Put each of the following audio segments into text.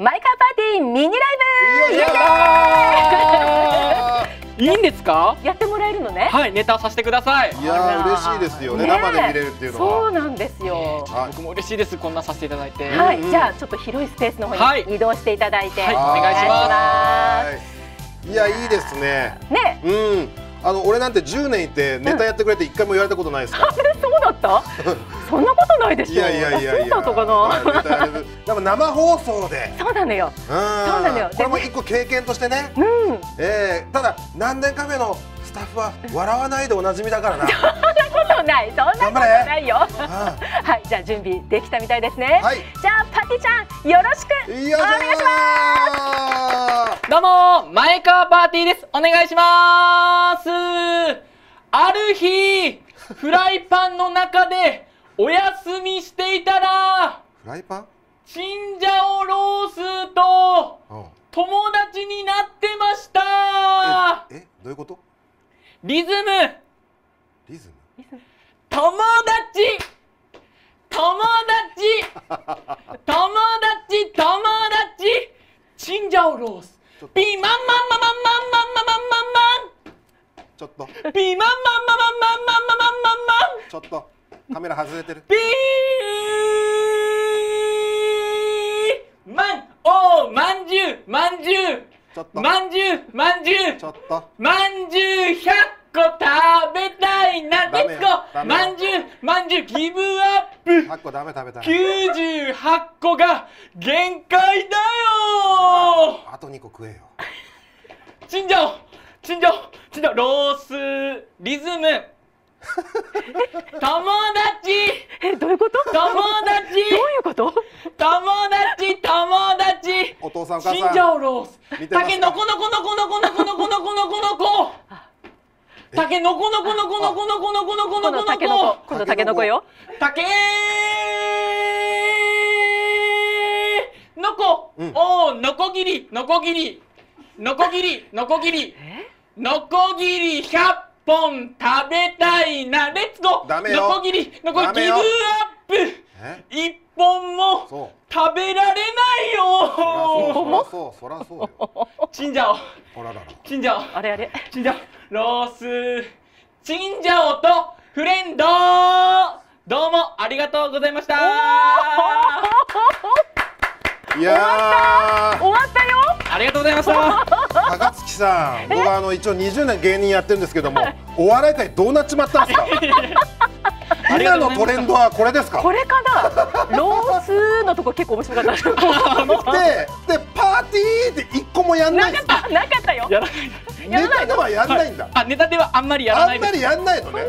マイカーパーティーミニライブ。いいんですか？やってもらえるのね。はい、ネタさせてください。いや嬉しいですよね。生で見れるっていうのは。そうなんですよ。僕も嬉しいです。こんなさせていただいて。はい、じゃあちょっと広いスペースの方に移動していただいてお願いします。いやいいですね。ね。俺なんて10年いてネタやってくれって一回も言われたことないですから。あれそうだった？そんなことないでしょ。いやいやいやいや。そうだったかな。でも生放送で。そうなのよ。そうなのよ。これも一個経験としてね。うん。ただ何年カフェのスタッフは笑わないでおなじみだからな。そんなことない。そんなことないよ。はい、じゃあ準備できたみたいですね。はい。じゃあパティちゃんよろしくお願いします。どうもマイカーパーティーです。お願いします。ある日フライパンの中で。お休みしていたらフライパンチンジャオロースと友達になってました。どういうこと？リズム友達チンジャオロースピーマンマンマンマンマンマンマンマンマンちょっとピーマンマンマンマンマンマンマンマンちょっとカメラ外れてる。ピーマンおーまんじゅうまんじゅうちょっとまんじゅうまんじゅうちょっとまんじゅう100個食べたいなレッツゴーまんじゅうギブアップ100個ダメ食べたい98個が限界だよ。あと2個食えよ。チンジャオロースリズムどういうこと？友達お父さんお母さんチンジャオロースタケノコノコノコノコノコノコノコノコノコタケノコノコノコノコノコノコノコノコタケノコ今度タケノコよタケノコおーノコギリ100本食べたいなレッツゴーノコギリノコギブアップ一本も食べられないよ。一本もそらそうよチンジャオチンジャオロースチンジャオとフレンドどうもありがとうございました。いや終わったよありがとうございました。高槻さん、僕は一応20年芸人やってるんですけども、お笑い界どうなっちまったんですか。今のトレンドはこれですか。これかな。ロースのとこ結構面白かった。でパーティーって一個もやんない。なかったよ。ネタではやんないんだ。ネタではあんまりやらない。のね。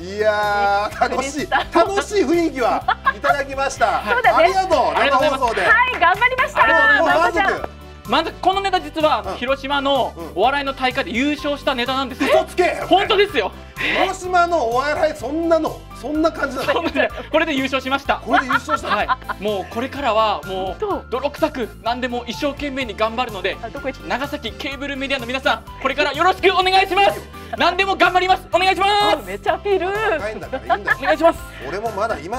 いや楽しい雰囲気はいただきました。ありがとう。生放送で。はい頑張りました。ありがとうございます。まずこのネタ実は広島のお笑いの大会で優勝したネタなんですよ。嘘つけ。本当ですよ。広島のお笑いそんな感じだった。これで優勝しました。はい。もうこれからはもう泥臭く何でも一生懸命に頑張るので、長崎ケーブルメディアの皆さんこれからよろしくお願いします。何でも頑張ります。お願いします。めっちゃアピール。お願いします。俺もまだ今。